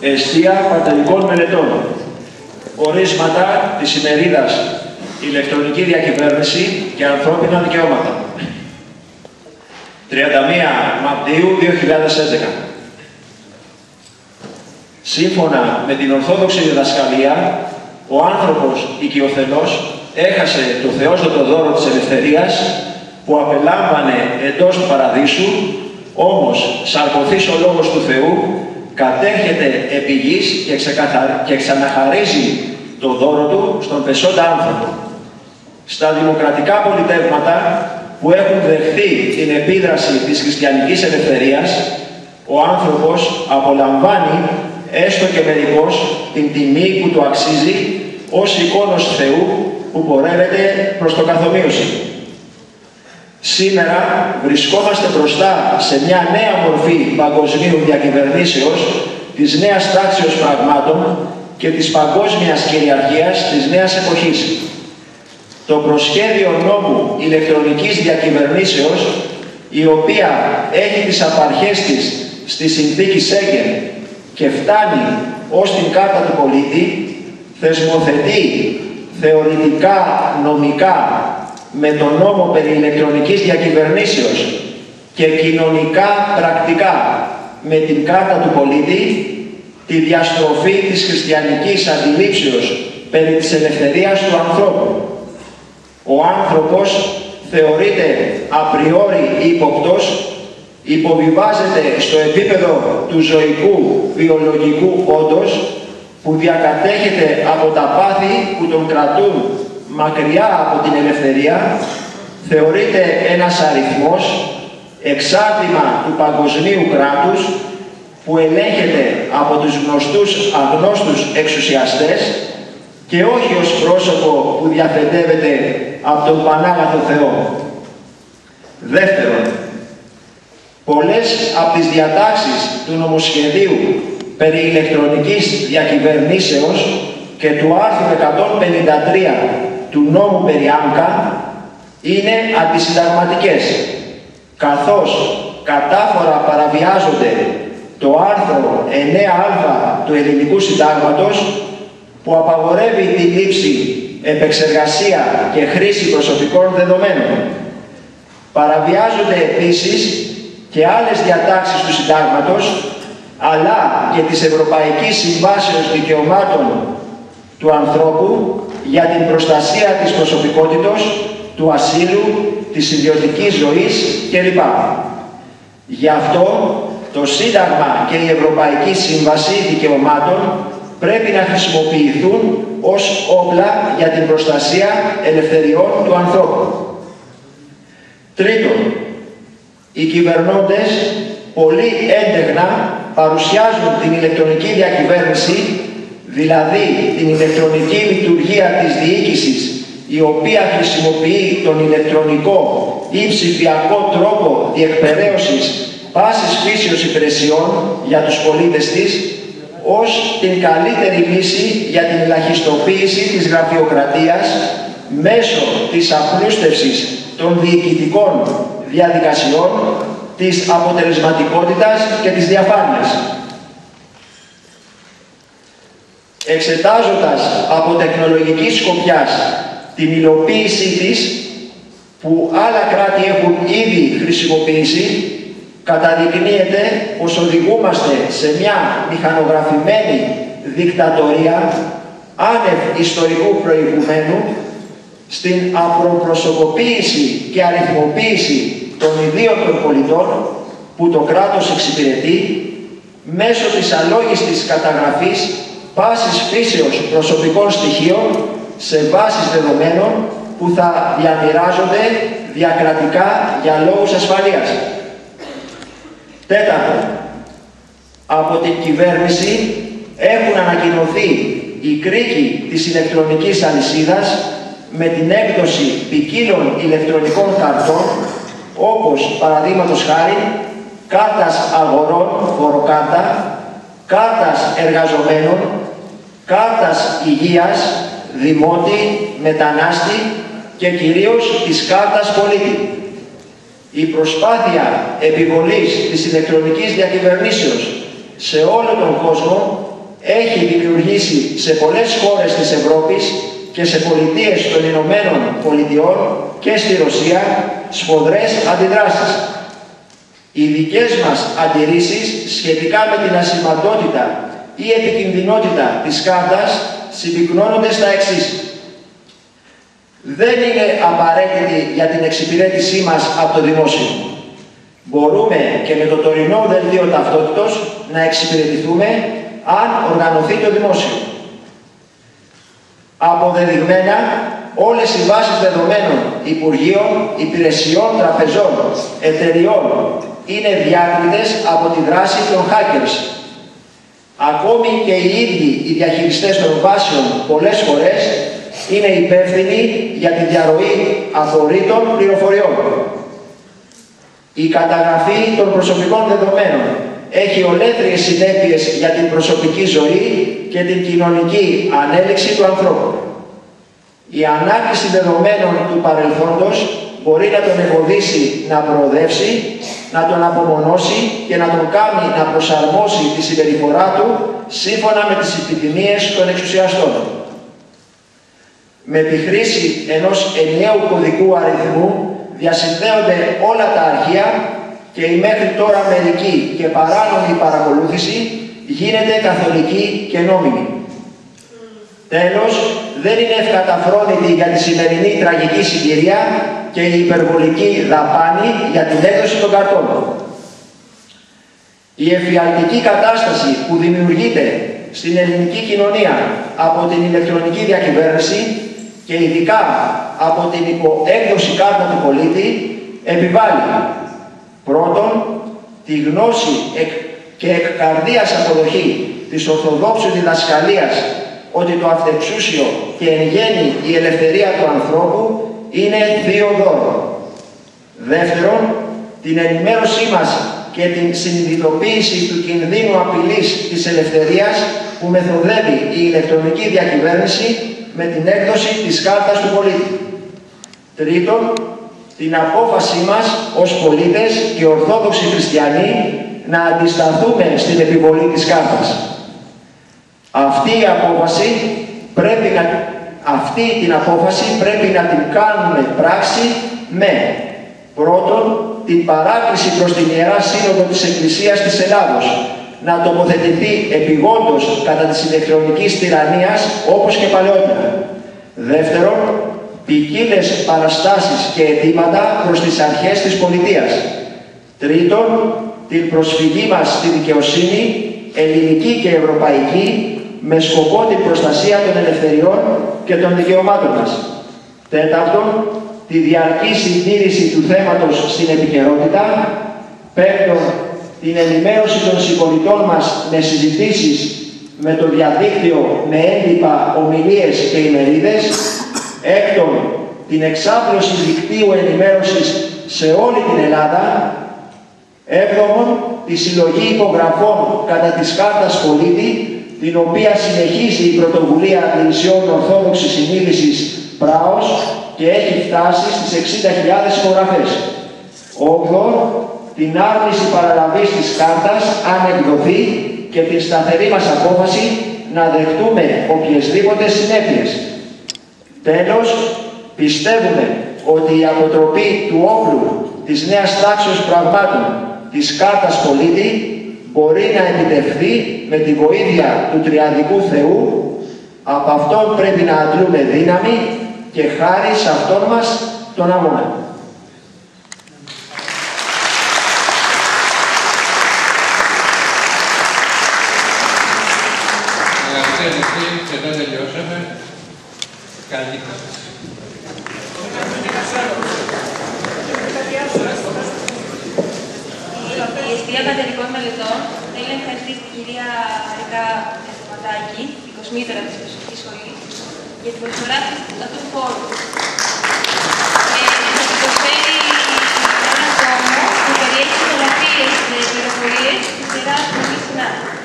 Εστία πατερικών μελετών. Ορίσματα της ημερίδας ηλεκτρονική διακυβέρνηση και ανθρώπινα δικαιώματα. 31 Μαρτίου 2011. Σύμφωνα με την Ορθόδοξη διδασκαλία, ο άνθρωπος οικειοθελώς έχασε το θεόσδοτο δώρο της ελευθερίας που απελάμβανε εντός του παραδείσου, όμως σαρκωθείς ο λόγος του Θεού κατέχεται επί γης και ξαναχαρίζει το δώρο του στον πεσόντα άνθρωπο. Στα δημοκρατικά πολιτεύματα που έχουν δεχθεί την επίδραση της χριστιανικής ελευθερίας, ο άνθρωπος απολαμβάνει έστω και μερικώς την τιμή που του αξίζει ως εικόνος Θεού που πορεύεται προς το καθομοίωση. Σήμερα βρισκόμαστε μπροστά σε μια νέα μορφή παγκοσμίου διακυβερνήσεως, της νέας τάξεως πραγμάτων και της παγκόσμιας κυριαρχίας της νέας εποχής. Το προσχέδιο νόμου ηλεκτρονικής διακυβερνήσεως, η οποία έχει τις απαρχές της στη συνθήκη Σέγγεν και φτάνει ως την Κάρτα του Πολίτη, θεσμοθετεί θεωρητικά, νομικά, με τον νόμο περί ηλεκτρονικής διακυβερνήσεως και κοινωνικά, πρακτικά, με την Κάρτα του Πολίτη, τη διαστροφή της χριστιανικής αντιλήψεως περί της ελευθερίας του ανθρώπου. Ο άνθρωπος θεωρείται απριόρι ύποπτος, υποβιβάζεται στο επίπεδο του ζωικού βιολογικού όντος που διακατέχεται από τα πάθη που τον κρατούν μακριά από την ελευθερία, θεωρείται ένας αριθμός, εξάρτημα του παγκοσμίου κράτους που ελέγχεται από τους γνωστούς αγνώστους εξουσιαστές και όχι ως πρόσωπο που διαφεντεύεται από τον Πανάγαθο Θεό. Δεύτερον, πολλές από τις διατάξεις του νομοσχεδίου περί ηλεκτρονικής διακυβερνήσεως και του άρθρου 153 του νόμου περί ΆΜΚΑ είναι αντισυνταγματικές, καθώς κατάφορα παραβιάζονται το άρθρο 9α του Ελληνικού Συντάγματος που απαγορεύει τη λήψη, επεξεργασία και χρήση προσωπικών δεδομένων. Παραβιάζονται επίσης και άλλες διατάξεις του Συντάγματος, αλλά και της Ευρωπαϊκής Συμβάσεως Δικαιωμάτων του Ανθρώπου για την προστασία της προσωπικότητος, του ασύλου, της ιδιωτικής ζωής κλπ. Γι' αυτό το Σύνταγμα και η Ευρωπαϊκή Σύμβαση Δικαιωμάτων πρέπει να χρησιμοποιηθούν ως όπλα για την προστασία ελευθεριών του ανθρώπου. Τρίτον, οι κυβερνώντες πολύ έντεγνα παρουσιάζουν την ηλεκτρονική διακυβέρνηση, δηλαδή την ηλεκτρονική λειτουργία της διοίκησης, η οποία χρησιμοποιεί τον ηλεκτρονικό ή ψηφιακό τρόπο διεκπεραίωσης πάσης φύσεως υπηρεσιών για τους πολίτες της, ως την καλύτερη λύση για την ελαχιστοποίηση της γραφειοκρατίας μέσω της απλούστευσης των διοικητικών διαδικασιών, της αποτελεσματικότητας και της διαφάνειας. Εξετάζοντας από τεχνολογική σκοπιάς την υλοποίησή της που άλλα κράτη έχουν ήδη χρησιμοποιήσει, καταδεικνύεται πως οδηγούμαστε σε μια μηχανογραφημένη δικτατορία άνευ ιστορικού προηγουμένου, στην απροπροσωποποίηση και αριθμοποίηση των ιδίων των πολιτών που το κράτος εξυπηρετεί μέσω της αλόγιστης καταγραφής πάσης φύσεως προσωπικών στοιχείων σε βάσεις δεδομένων που θα διαμοιράζονται διακρατικά για λόγους ασφαλείας. Τέταρτον, από την κυβέρνηση έχουν ανακοινωθεί οι κρίκοι της ηλεκτρονικής αλυσίδας με την έκδοση ποικίλων ηλεκτρονικών καρτών, όπως παραδείγματος χάρη κάρτας αγορών, φοροκάρτα, κάρτας εργαζομένων, κάρτας υγείας, δημότη, μετανάστη και κυρίως της κάρτας πολίτη. Η προσπάθεια επιβολής της ηλεκτρονικής διακυβερνήσεως σε όλο τον κόσμο, έχει δημιουργήσει σε πολλές χώρες της Ευρώπης και σε πολιτείες των Ηνωμένων Πολιτειών και στη Ρωσία σφοδρές αντιδράσεις. Οι δικές μας αντιρρήσεις σχετικά με την ασημαντότητα ή επικινδυνότητα της κάρτας συμπυκνώνονται στα εξής. Δεν είναι απαραίτητη για την εξυπηρέτησή μας από το δημόσιο. Μπορούμε και με το τωρινό δελτίο ταυτότητος να εξυπηρετηθούμε αν οργανωθεί το δημόσιο. Αποδεδειγμένα, όλες οι βάσεις δεδομένων Υπουργείων, Υπηρεσιών, Τραπεζών, Εταιριών είναι διάκριτες από τη δράση των hackers. Ακόμη και οι ίδιοι οι διαχειριστές των βάσεων πολλές φορές είναι υπεύθυνοι για τη διαρροή αθωρήτων πληροφοριών. Η καταγραφή των προσωπικών δεδομένων έχει ολέθριες συνέπειες για την προσωπική ζωή και την κοινωνική ανέλυξη του ανθρώπου. Η ανάκτηση δεδομένων του παρελθόντος μπορεί να τον εμποδίσει να προοδεύσει, να τον απομονώσει και να τον κάνει να προσαρμόσει τη συμπεριφορά του σύμφωνα με τις επιθυμίες των εξουσιαστών. Με τη χρήση ενός ενιαίου κωδικού αριθμού διασυνδέονται όλα τα αρχεία και η μέχρι τώρα μερική και παράνομη παρακολούθηση γίνεται καθολική και νόμιμη. Τέλος, δεν είναι ευκαταφρόνητη για τη σημερινή τραγική συγκυρία και η υπερβολική δαπάνη για την έκδοση των καρτών. Η εφιαλτική κατάσταση που δημιουργείται στην ελληνική κοινωνία από την ηλεκτρονική διακυβέρνηση και ειδικά από την υποέκδοση κάρτα του πολίτη επιβάλλει πρώτον, τη γνώση και εκ καρδίας αποδοχή της ορθοδόξου διδασκαλίας ότι το αυτεξούσιο και εν γέννη η ελευθερία του ανθρώπου είναι θείο δώρο. Δεύτερον, την ενημέρωσή μας και την συνειδητοποίηση του κινδύνου απειλής της ελευθερίας που μεθοδεύει η ηλεκτρονική διακυβέρνηση με την έκδοση της κάρτας του πολίτη. Τρίτον, την απόφασή μας ως πολίτες και ορθόδοξοι χριστιανοί να αντισταθούμε στην επιβολή της κάρτας. Αυτή την απόφαση πρέπει να την κάνουμε πράξη με πρώτον την παράκληση προς την Ιερά Σύνοδο της Εκκλησίας της Ελλάδος να τοποθετηθεί επιγόντως κατά της ηλεκτρονικής τυραννίας όπως και παλαιότερα. Δεύτερον, ποικίλες παραστάσεις και αιτήματα προς τις αρχές της πολιτείας. Τρίτον, την προσφυγή μας στη δικαιοσύνη, ελληνική και ευρωπαϊκή, με σκοπό την προστασία των ελευθεριών και των δικαιωμάτων μας. Τέταρτον, τη διαρκή συντήρηση του θέματος στην επικαιρότητα. Πέμπτον, την ενημέρωση των συμπολιτών μας με συζητήσεις με το διαδίκτυο, με έντυπα, ομιλίες και ημερίδες. Έκτον, την εξάπλωση δικτύου ενημέρωσης σε όλη την Ελλάδα. Έβδομον, τη συλλογή υπογραφών κατά της κάρτας πολίτη, την οποία συνεχίζει η πρωτοβουλία Εκκλησιών Ορθόδοξης Συνείδησης ΠΡΑΟΣ και έχει φτάσει στις 60.000 υπογραφές. Όγδον, την άρνηση παραλαβής της κάρτας αν εκδοθεί και την σταθερή μας απόφαση να δεχτούμε οποιασδήποτε συνέπειες. Τέλος, πιστεύουμε ότι η αποτροπή του όπλου της νέας τάξης πραγμάτων της κάρτας πολίτη μπορεί να επιτευχθεί με τη βοήθεια του Τριαδικού Θεού. Από αυτόν πρέπει να αντλούμε δύναμη και χάρη σε αυτόν μας τον αγώνα. Αγαπητοί Ελευθεροί, και εδώ τελειώσαμε. Καλή σας. Η Εστία Κατερικών Μελετών θέλει να ευχαριστήσει την κυρία Αρικά Εθωματάκη, η κοσμήτερα της Προσωπικής Σχολής, για την προσφορά της αυτού του χώρου. Θα την προσφέρει έναν τόμο που περιέχει φωτογραφίες και πληροφορίες της Ιεράς Προσωπικής Συνάδελφης.